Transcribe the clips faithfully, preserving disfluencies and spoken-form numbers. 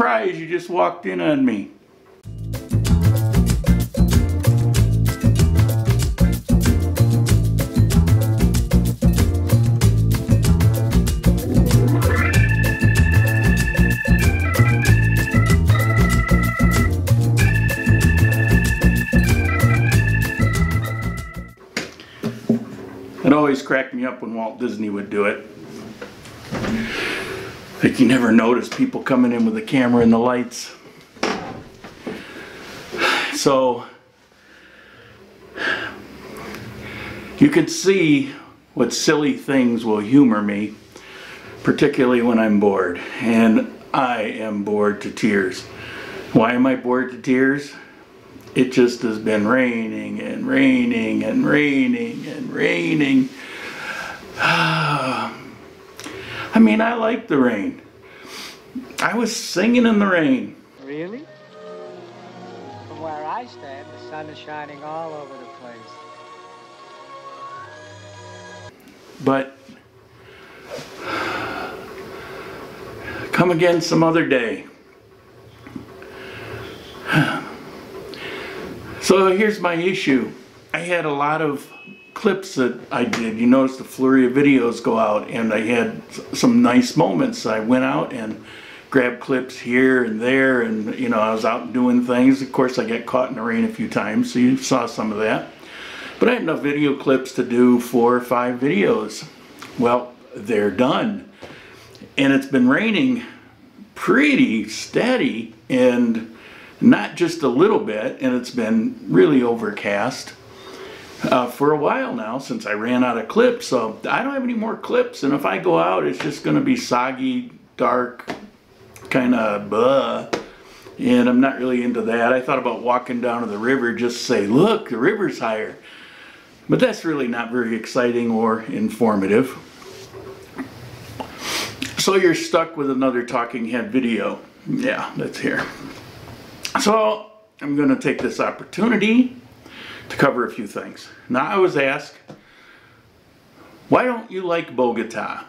surprise, you just walked in on me. It always cracked me up when Walt Disney would do it. Like, you never notice people coming in with the camera and the lights. So you can see what silly things will humor me, particularly when I'm bored. And I am bored to tears. Why am I bored to tears? It just has been raining and raining and raining and raining. I mean, I like the rain. I was singing in the rain. Really? From where I stand, the sun is shining all over the place. But come again some other day. So here's my issue. I had a lot of clips that I did. You notice the flurry of videos go out, and I had some nice moments. I went out and grabbed clips here and there, and you know, I was out doing things. Of course, I got caught in the rain a few times, so you saw some of that. But I had enough video clips to do four or five videos. Well, they're done, and it's been raining pretty steady, and not just a little bit, and it's been really overcast. Uh, for a while now, since I ran out of clips, so I don't have any more clips, and if I go out, it's just going to be soggy, dark, kind of blah, and I'm not really into that. I thought about walking down to the river, just say, look, the river's higher, but that's really not very exciting or informative. So you're stuck with another talking head video. Yeah, that's here. So I'm going to take this opportunity to cover a few things. Now, I was asked, why don't you like Bogota?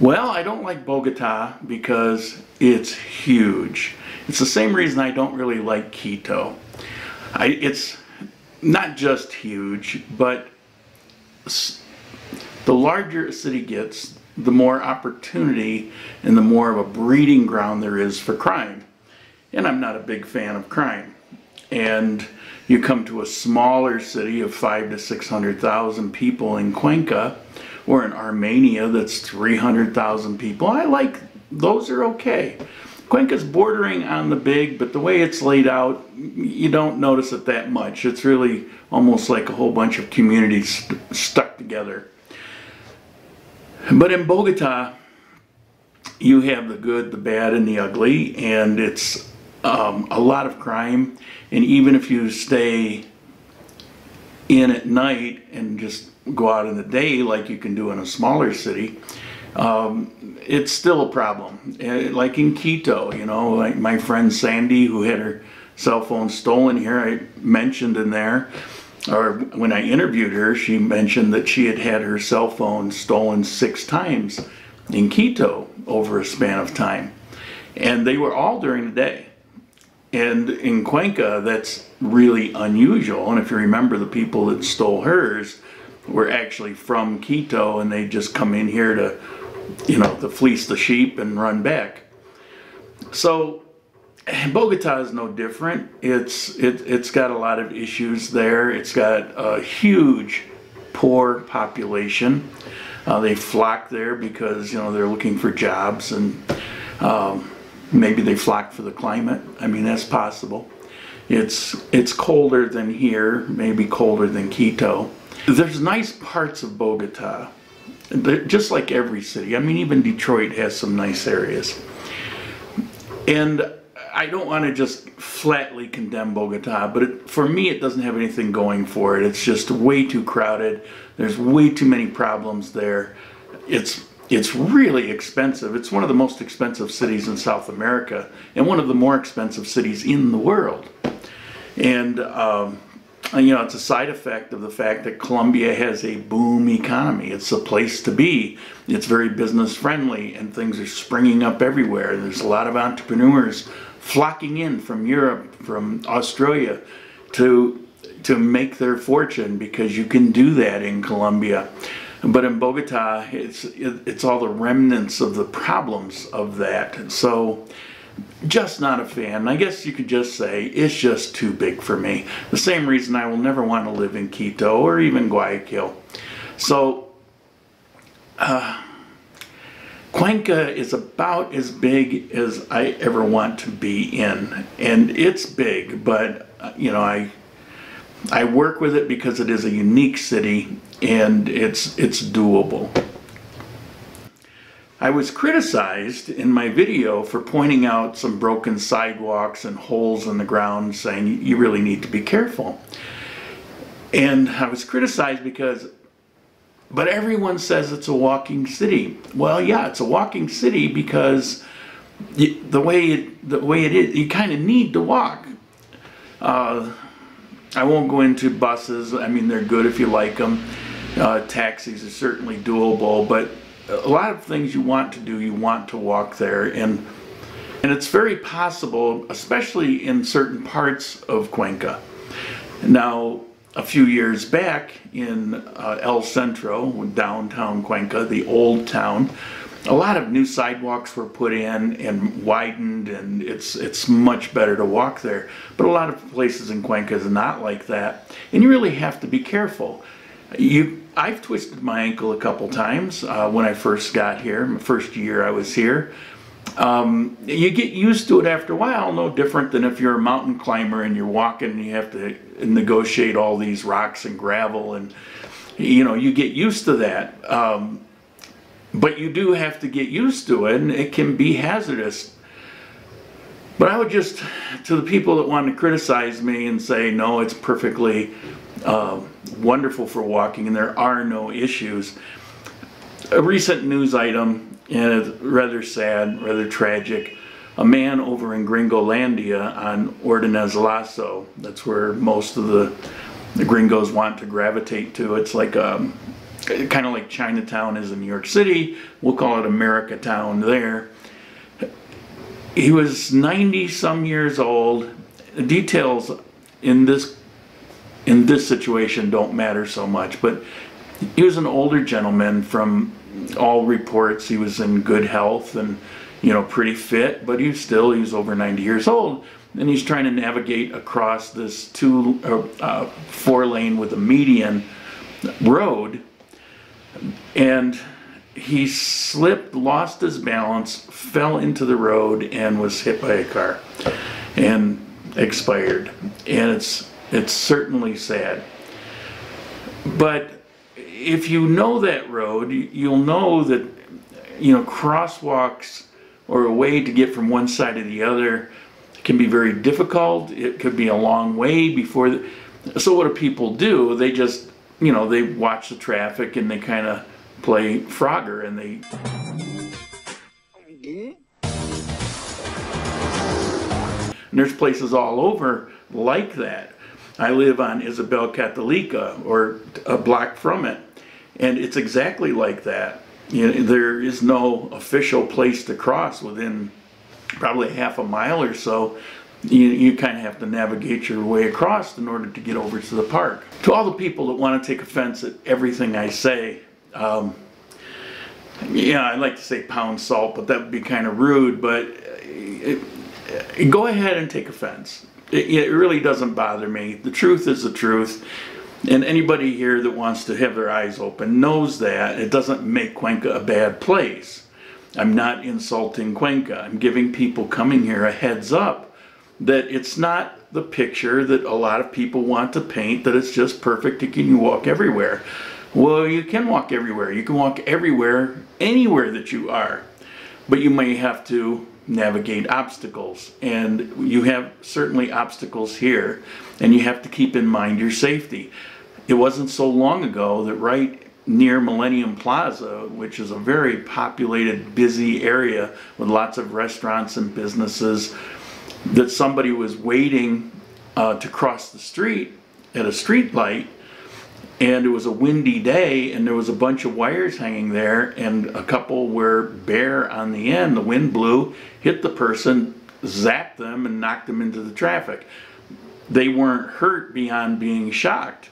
Well, I don't like Bogota because it's huge. It's the same reason I don't really like Quito. I, it's not just huge, but the larger a city gets, the more opportunity and the more of a breeding ground there is for crime. And I'm not a big fan of crime. And you come to a smaller city of five to six hundred thousand people in Cuenca, or in Armenia that's three hundred thousand people. I like those, are okay. Cuenca's bordering on the big, but the way it's laid out, you don't notice it that much. It's really almost like a whole bunch of communities st stuck together. But in Bogota, you have the good, the bad, and the ugly, and it's Um, a lot of crime. And even if you stay in at night and just go out in the day like you can do in a smaller city, um, it's still a problem. Like in Quito, you know, like my friend Sandy, who had her cell phone stolen here, I mentioned in there, or when I interviewed her, she mentioned that she had had her cell phone stolen six times in Quito over a span of time, and they were all during the day. And in Cuenca, that's really unusual. And if you remember, the people that stole hers were actually from Quito, and they just come in here to, you know, to fleece the sheep and run back. So Bogota is no different. It's, it, it's got a lot of issues there. It's got a huge poor population. Uh, they flock there because, you know, they're looking for jobs, and um, maybe they flock for the climate. I mean, that's possible. It's it's colder than here, maybe colder than Quito. There's nice parts of Bogota, they're just like every city. I mean, even Detroit has some nice areas. And I don't want to just flatly condemn Bogota, but it, for me, it doesn't have anything going for it. It's just way too crowded. There's way too many problems there. It's It's really expensive. It's one of the most expensive cities in South America, and one of the more expensive cities in the world. And um, you know, it's a side effect of the fact that Colombia has a boom economy. It's a place to be. It's very business friendly, and things are springing up everywhere. There's a lot of entrepreneurs flocking in from Europe, from Australia, to to make their fortune, because you can do that in Colombia. But in Bogota, it's it, it's all the remnants of the problems of that. And so, just not a fan. I guess you could just say it's just too big for me. The same reason I will never want to live in Quito or even Guayaquil. So uh, Cuenca is about as big as I ever want to be in, and it's big, but you know, I I work with it because it is a unique city and it's it's doable. I was criticized in my video for pointing out some broken sidewalks and holes in the ground, saying you really need to be careful. And I was criticized because, but everyone says it's a walking city. Well, yeah, it's a walking city because you, the way it, the way it is, you kind of need to walk. Uh, I won't go into buses. I mean, they're good if you like them. Uh, taxis are certainly doable, but a lot of things you want to do, you want to walk there, and and it's very possible, especially in certain parts of Cuenca. Now, a few years back in uh, El Centro, downtown Cuenca, the old town, a lot of new sidewalks were put in and widened, and it's it's much better to walk there. But a lot of places in Cuenca is not like that, and you really have to be careful. You, I've twisted my ankle a couple times uh, when I first got here, my first year I was here. Um, you get used to it after a while, no different than if you're a mountain climber and you're walking and you have to negotiate all these rocks and gravel, and you know, you get used to that. Um, but you do have to get used to it, and it can be hazardous. But I would just, to the people that want to criticize me and say, no, it's perfectly Uh, wonderful for walking and there are no issues. A recent news item, and it's rather sad, rather tragic. A man over in Gringolandia on Ordenez Lasso, that's where most of the, the gringos want to gravitate to. It's like um, kind of like Chinatown is in New York City. We'll call it America Town there. He was ninety some years old. The details in this in this situation don't matter so much, but he was an older gentleman. From all reports, he was in good health and, you know, pretty fit, but he's still, he's over ninety years old, and he's trying to navigate across this two uh, uh, four lane with a median road, and he slipped, lost his balance, fell into the road, and was hit by a car and expired. And it's It's certainly sad. But if you know that road, you'll know that, you know, crosswalks or a way to get from one side to the other can be very difficult. It could be a long way before the, so what do people do? They just, you know, they watch the traffic and they kind of play Frogger, and they and there's places all over like that. I live on Isabel Catolica, or a block from it, and it's exactly like that. You know, there is no official place to cross within probably half a mile or so. You, you kind of have to navigate your way across in order to get over to the park. To all the people that want to take offense at everything I say, um, yeah, I'd like to say pound salt, but that would be kind of rude, but it, it, go ahead and take offense. It really doesn't bother me. The truth is the truth, and anybody here that wants to have their eyes open knows that. It doesn't make Cuenca a bad place. I'm not insulting Cuenca. I'm giving people coming here a heads up that it's not the picture that a lot of people want to paint, that it's just perfect, you can walk everywhere. Well, you can walk everywhere. You can walk everywhere, anywhere that you are, but you may have to navigate obstacles, and you have certainly obstacles here, and you have to keep in mind your safety. It wasn't so long ago that right near Millennium Plaza, which is a very populated, busy area with lots of restaurants and businesses, that somebody was waiting uh, to cross the street at a street light, and it was a windy day, and there was a bunch of wires hanging there, and a couple were bare on the end. The wind blew, hit the person, zapped them, and knocked them into the traffic. They weren't hurt beyond being shocked.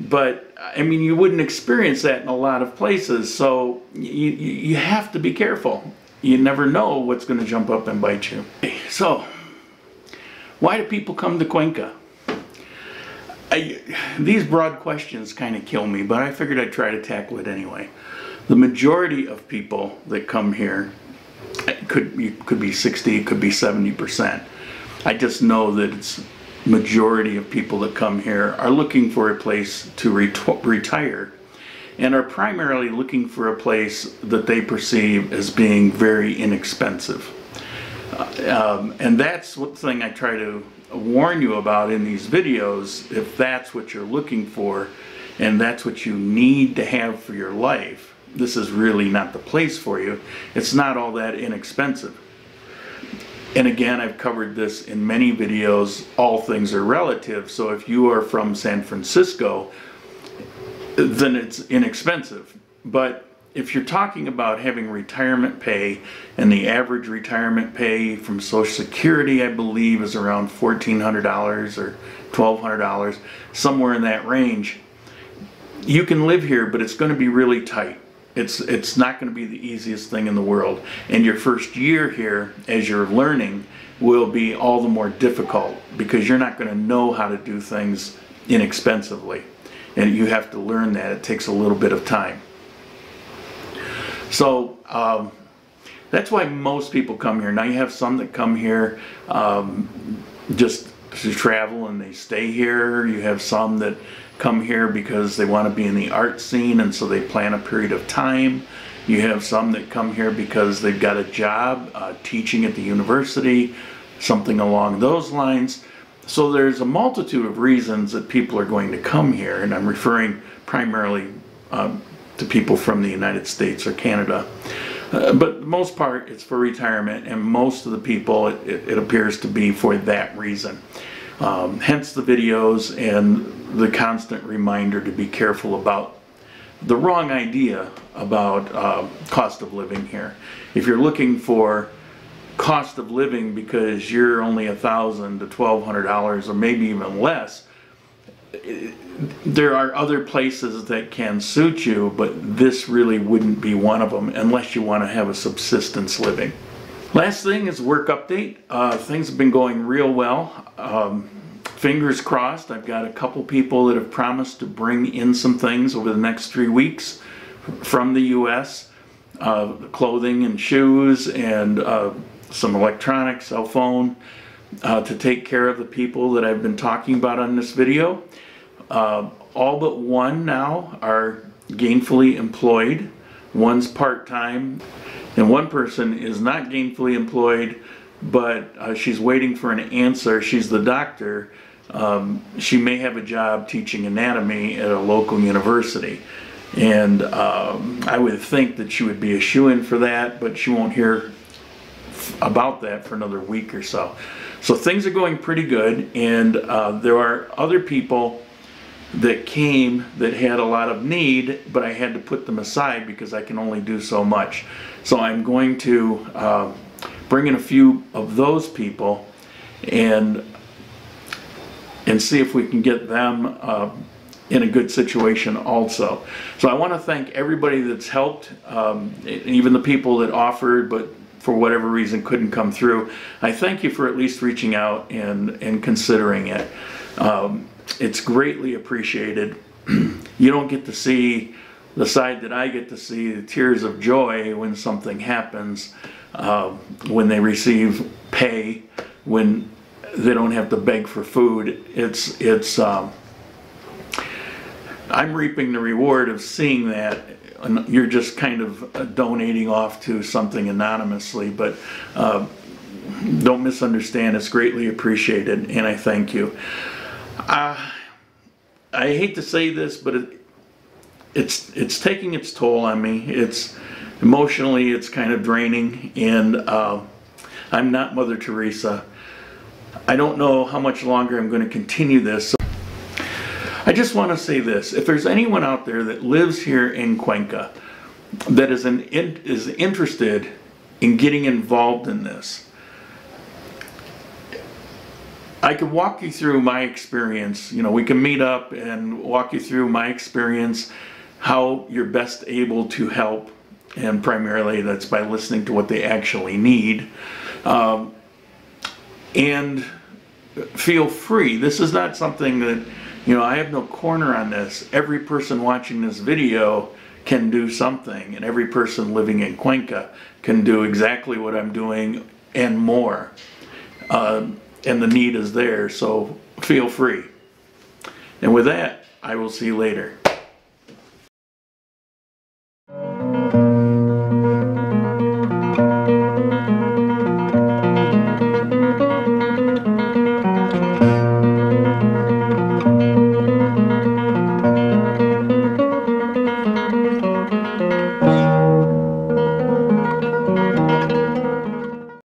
But, I mean, you wouldn't experience that in a lot of places, so you, you have to be careful. You never know what's going to jump up and bite you. So, why do people come to Cuenca? I, these broad questions kind of kill me, but I figured I'd try to tackle it anyway. The majority of people that come here, it could, it could be sixty, it could be seventy percent. I just know that it's majority of people that come here are looking for a place to ret- retire and are primarily looking for a place that they perceive as being very inexpensive. Uh, um, and that's one thing I try to warn you about in these videos. If that's what you're looking for and that's what you need to have for your life, this is really not the place for you. It's not all that inexpensive. And again, I've covered this in many videos. All things are relative. So if you are from San Francisco, then it's inexpensive. But if you're talking about having retirement pay, and the average retirement pay from Social Security, I believe, is around fourteen hundred dollars or twelve hundred dollars, somewhere in that range, you can live here, but it's going to be really tight. It's, it's not going to be the easiest thing in the world. And your first year here, as you're learning, will be all the more difficult because you're not going to know how to do things inexpensively. And you have to learn that. It takes a little bit of time. So um, that's why most people come here. Now you have some that come here um, just to travel and they stay here. You have some that come here because they want to be in the art scene and so they plan a period of time. You have some that come here because they've got a job uh, teaching at the university, something along those lines. So there's a multitude of reasons that people are going to come here, and I'm referring primarily um, to people from the United States or Canada. Uh, but the most part it's for retirement, and most of the people it, it, it appears to be for that reason. Um, hence the videos and the constant reminder to be careful about the wrong idea about uh, cost of living here. If you're looking for cost of living because you're only a thousand to twelve hundred dollars or maybe even less, it, there are other places that can suit you, but this really wouldn't be one of them unless you want to have a subsistence living. Last thing is work update. Uh, things have been going real well. Um, fingers crossed. I've got a couple people that have promised to bring in some things over the next three weeks from the U S Uh, clothing and shoes and uh, some electronics, cell phone, uh, to take care of the people that I've been talking about on this video. Uh, all but one now are gainfully employed. One's part-time, and one person is not gainfully employed, but uh, she's waiting for an answer. She's the doctor. Um, she may have a job teaching anatomy at a local university, and um, I would think that she would be a shoo-in for that, but she won't hear about that for another week or so. So things are going pretty good, and uh, there are other people that came that had a lot of need, but I had to put them aside because I can only do so much. So I'm going to uh, bring in a few of those people and and see if we can get them uh, in a good situation also. So I want to thank everybody that's helped, um, even the people that offered but for whatever reason couldn't come through. I thank you for at least reaching out and and considering it. Um, It's greatly appreciated. You don't get to see the side that I get to see, the tears of joy when something happens, uh, when they receive pay, when they don't have to beg for food. It's, it's, um, I'm reaping the reward of seeing that, and you're just kind of donating off to something anonymously, but uh, don't misunderstand, it's greatly appreciated, and I thank you. Uh, I hate to say this, but it, it's it's taking its toll on me. It's emotionally, it's kind of draining, and uh, I'm not Mother Teresa. I don't know how much longer I'm going to continue this. So, I just want to say this. If there's anyone out there that lives here in Cuenca that is, an, is interested in getting involved in this, I could walk you through my experience. You know, we can meet up and walk you through my experience, how you're best able to help, and primarily that's by listening to what they actually need. Um, and feel free. This is not something that, you know, I have no corner on this. Every person watching this video can do something, and every person living in Cuenca can do exactly what I'm doing and more. Uh, and the need is there, so feel free. And with that, I will see you later.